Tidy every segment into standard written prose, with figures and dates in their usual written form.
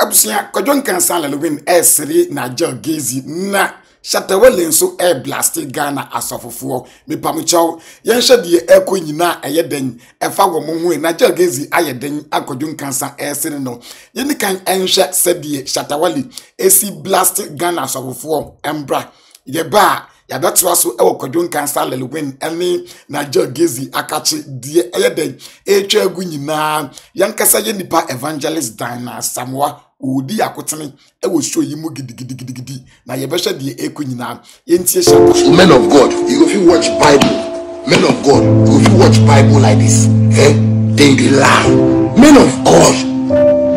Abusia kodon kansan Lil Win esiri Nigel Gaisie na Shatawelin so blasted Ghana asofofo me pamuchaw yen hwede eko nyina ayeden efa wo monhu Nigel Gaisie ayeden akodun kansan esiri no yen kan enhwe sedie Shatawali esi blasted Ghana asofofo embra yeba ya betwa so e wokodun kansan Lil Win eni Nigel Gaisie akachi die ayeden etwa agu nyina yankasa ye nipa evangelist Dina Samoa Udi yakotene e wo show yi mo gidigidigidi na ye behwe de eku nyina ye ntie sha men of God you go fit watch Bible men of God you go fit watch Bible like this eh then they laugh men of God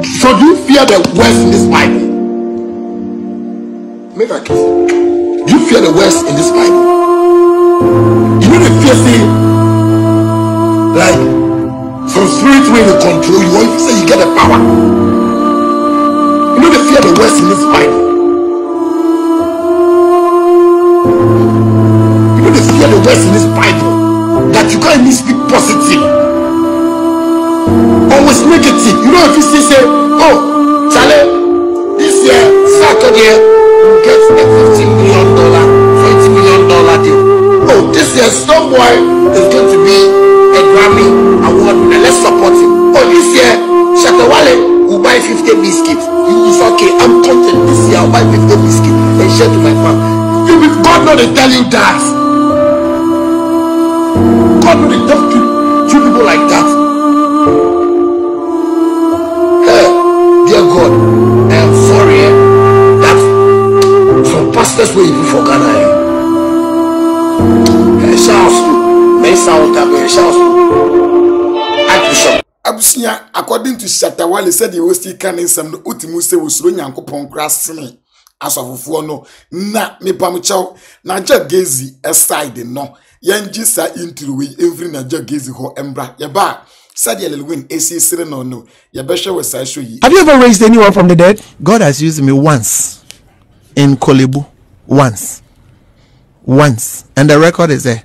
should you fear the worst in this Bible make a kiss you fear the worst in this Bible you know the fear say like some spirit will control you or if you say you get the power. You know they fear the worst in this Bible. You know they fear the worst in this Bible. That you can't even speak positive. Always negative. You know if you see say, oh, Charlie, this year, Saturday, you get a $15 million, $20 million deal. Oh, this year, some boy is going to be a Grammy award winner. Let's support him. Oh, this year, Shatawale. We'll buy 50 biscuits. It's okay. I'm content this year. I'll buy 50 biscuits and share to my family. You will God not tell you that. God not talk to people like that. Hey, dear God, I'm sorry that some pastors were even for Ghana. I shall school. Men sound that way. I shall school. I Abusia, according to Shatawale, said he was still canning some Utimuse was running and coupon crassing. As of no, na me pamuchao, Nigel Gaisie aside, no, Yanji sa into we every Nigel Gaisie ho embra, yaba, said Lil Win, AC Sereno, no, Yabesha was I show you. Have you ever raised anyone from the dead? God has used me once in Korle Bu, once, and the record is there.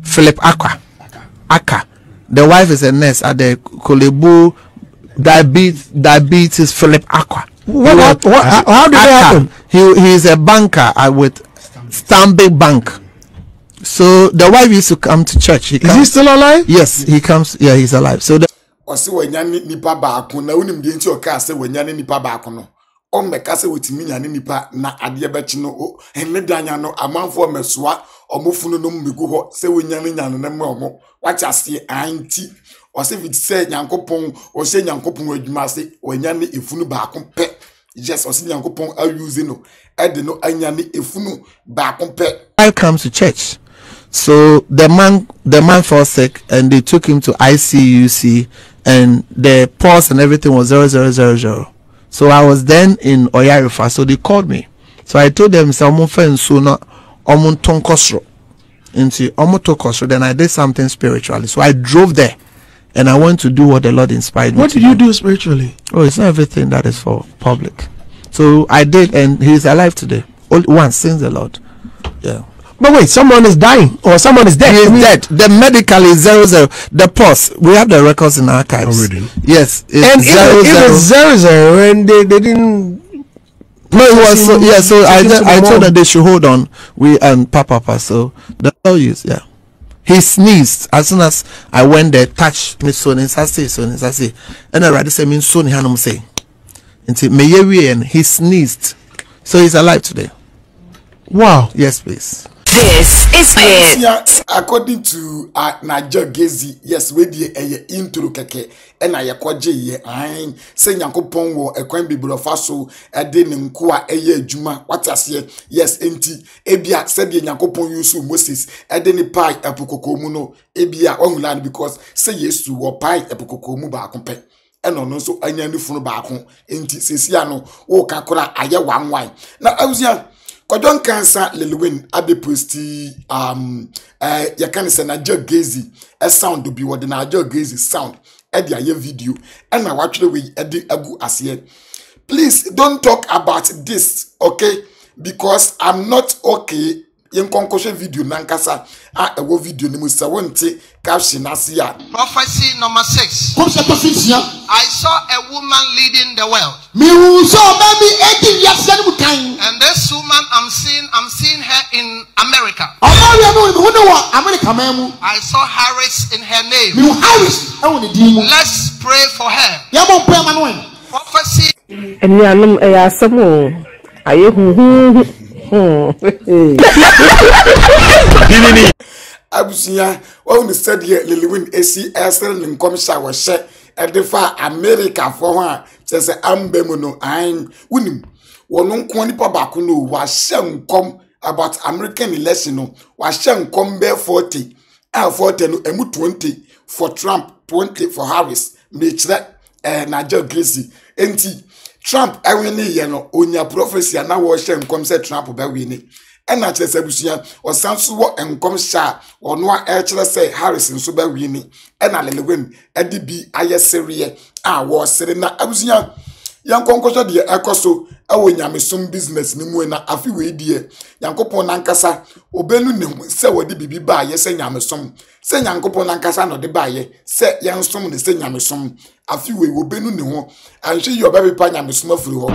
Philip Aka. The wife is a nurse at the Korle Bu diabetes Philip Akwa. How did that happen? He is a banker with Stanbic Bank. So the wife used to come to church. Is he still alive? Yes, he comes. Yeah, he's alive. So the on me kase wetimi nya nipa na ade ebechi no enledanya no amanfo mesoa omofunu no mmegu ho se wonyane nyane na me omo wachase anti ose fit se nyankopon o se nyankopon adwuma se wonyane efunu baako pe yes ose nyankopon use no e de no anyane efunu baako pe. I come to church. So the man fell sick and they took him to ICUC and the pulse and everything was 0000. So I was then in Oyarifa, so they called me. So I told them, then I did something spiritually. So I drove there and I went to do what the Lord inspired me. What did you do spiritually? Oh, it's not everything that is for public. So I did, and he's alive today. Once, since the Lord. Yeah. But wait, someone is dying or someone is dead. He is dead. The medical is 00. The pulse. We have the records in archives. Already. Yes. And it was 00 and they didn't. No, it was so, yeah. So I told them they should hold on. We and Papa. So that's all used. Yeah. He sneezed as soon as I went there. Touched me so and I rather say me so and say. And he sneezed. So he's alive today. Wow. Yes, please. This is it. According to Nigel Gaisie, yes, we did a intro keke, and I kwaje ye ain se nyankopon wo ekwan biblo faso e de ne nkoa eye adwuma watase yes enti ebia se de nyankopon yusu Moses e de ne pai epokoko mu no ebia onwulan because se Yesu wo pai epokoko mu ba akompe eno no so anyane funu ba akon enti sesia no wo kakora aye wanwan na awusia Kodon cancer Lil Win abe posti ya kanisa Nigel Gaisie a sound do be what the Nigel Gaisie sound at the video and I watch the way Eddie Agu Asier. Please don't talk about this, okay? Because I'm not okay Yenkonkoshe video nankasa a ewo video ni musa wonte caption asia. Prophecy number 6. I saw a woman leading the world. And this woman I'm seeing her in America. I saw Harris in her name. Let's pray for her. Prophecy. Abusia, when we said here, Lil Win, AC, Esther, and Commissioner was shot at the far America for her. Says I'm Bemono, I'm Winim. One Quanipa Bacuno was shem come about American election, was shem come bear 40, and 40 and 20 for Trump, 20 for Harris, Mitchell, and Nigel Gaisie, NT. Trump, I win it, you know, on your prophecy, and now wash and come set Trump about winning. And I just or Sansu and come sharp, or no actually say Harrison super winning, and I little win, Eddie B. I Syria. I was sitting now. I was young, young concussion, dear Acoso, I win Yamisum business, Nimuena, a few way, dear, Yankopon Ancassa, Obenunum, say what the BB buy, yes, and Yamisum, say Yankopon Ancassa, no, the buyer, say Yansum, the same Yamisum. A few will be no, and she your baby pan and small flu. Yamu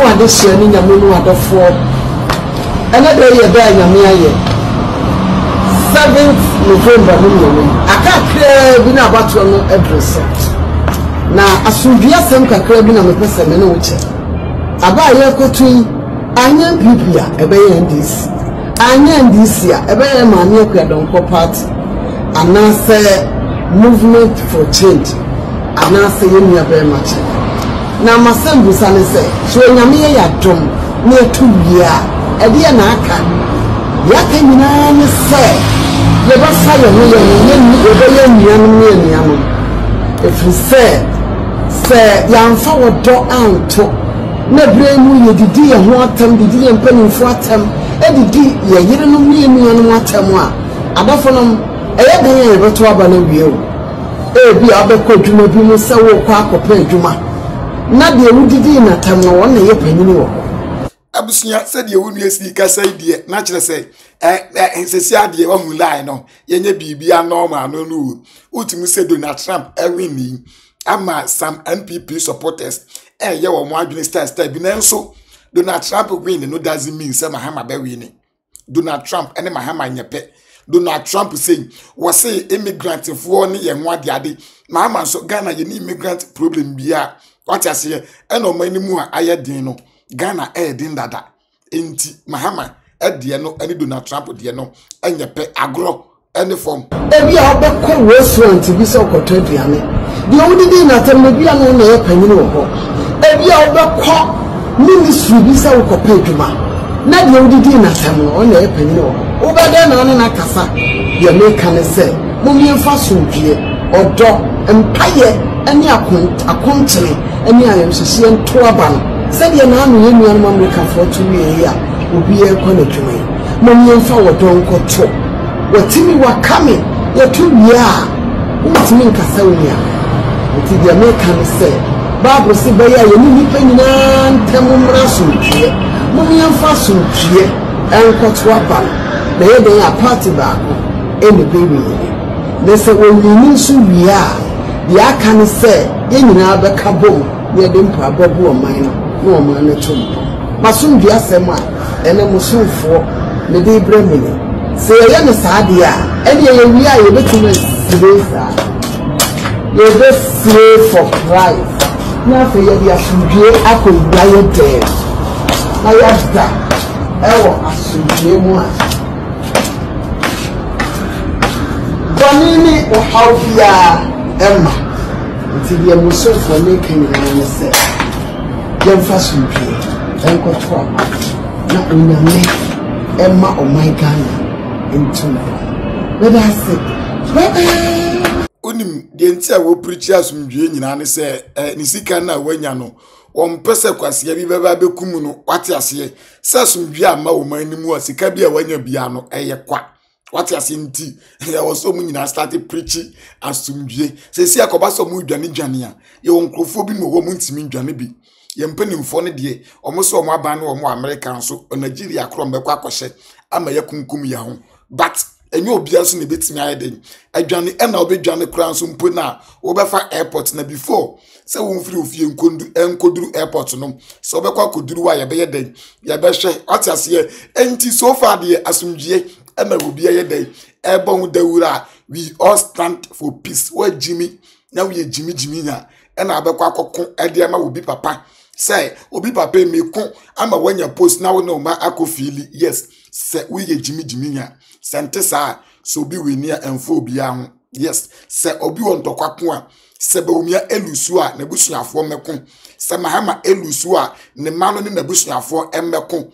and this year, Yamu at the four. Another year, Yamia 7th November. I can't clear about your address. Now, as soon as you have some crabbing on the person, I know. Aba ya kotwi anya biblia ebeye ndisi anya ndisi ya ebeye maami ekwa donko party anase movement for change anase yemi ebeye mache na masembu sane se so nyamiye ya dom ne tulia ediye na aka yake nyina ne se le ba sayo ne ne ebeye nyanu efri se yanfa wodo anto ne brain you did dear watem, the dear penny for tem, and the dear, you know me and me and watemwa. Abafonum, a day ever to Abanavio. A be other coach, you may be so quack or play Juma. Not the woody dinner time, no one a penny. Abusia said you wouldn't see Cassay, dear, naturally say, and Cecilia, dear one who lie, no, Yenny be a normal, no, no, Utimus said do not Trump, a winning. Ama some NPP supporters. Yeah, well, my minister is there. So, Donald Trump winning, no doesn't mean say Mahama be winning. Donald Trump and Mahama in your pet. Donald Trump saying, was say immigrant in foreign and what the other. Mahama so Ghana, you need immigrant problem. Yeah, what I say, and no many more. I had no Ghana, I didn't that. Ain't Mahama, I did no any Donald Trump, dear no, and your pet agro. Any form. Every other restaurant to be so content. The only thing that I'm going to help you. Every other ministry be so content. Not the only thing that I'm going to help you. Over there, I'm going to say, you make an essay. Mummy and Fasun, or Dog, Empire, and Yakun, a country, and Yamsi and Toaban. Said your name, you and Mamma can afford to be here, will be a connection. Mummy and Fawa don't go to. What Timmy were coming, your 2 years. What's mean, Cassaria? What did the American say? Barbara Sibaya, you need to tell me, Rasum, dear, Mummy and Fasun, dear, and Cotwapan. They are party back, any baby. They said, when you knew so we are, the Akan said, you know, the Cabo, near the Imperial Woman, Woman, the Tomb. Masum, dear Sema, and I'm soon for the day Bremini. Say, I am a sadia, and we are a victim today, sir. You're the slave for Christ. Now, for you, I should be a good guy there. My master, I should be one. Bonnie or how we are, Emma, until you are so for making an answer. Then, first, you can go to our house. Not in your name, Emma or my Ghana. Into but I said, bye Unim, the entire will preach us from Jane and say, Nisikana, when you know, one person was here, Baby Kumuno, what I say, Sassum Yama, my name was Sicabia, when you piano, a quack. What you seen tea? There was so many that started preaching and some jay. Say, see, I could pass some mood, Jania. You won't crofobin or woman's mean Janibi. You penny phone, dear, almost so more ban or more American, so Nigeria crumb a quackoshet. I'm a yakum yawn. But a new beers in a bit me hiding. A Johnny and I'll be Johnny Crown soon puna over for airports now before. So won't feel if you could do airports no. So Bequa could do why a bear day. Yabesha, what I see, ain't so far, dear, assume jay. We all stand for peace. Where Jimmy? Now we Jimmy Jimmy na. And I be kwako Ediama will be papa. Say, Obi papa me kon. I'm a when your post now no ma akofili. Yes. Say we Jimmy Jimmy na. Sente sa so be we near and for be young. Yes. Say Obi on to kwakwa. Se Baumia Elusua ne bushia for me kon. Se Mahama Elusua ne mano ne bushia for emekon.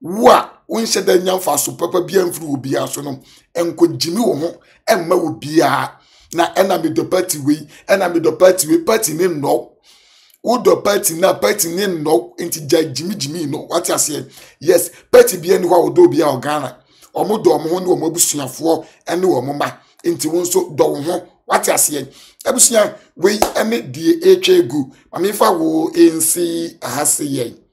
Wa when she then young for so papa be and through be as no and could Jimmy Womo and Mau be a na enemy the party way and I made the party way party name no. Would the party na party name no into Jimmy Jimmy no what I said? Yes, party be anyone would do be our Ghana or Modomon or Mobusia for and no Mama into one so don't what I said. Abusia, we and the HA go. I mean, if I will in see a hassy.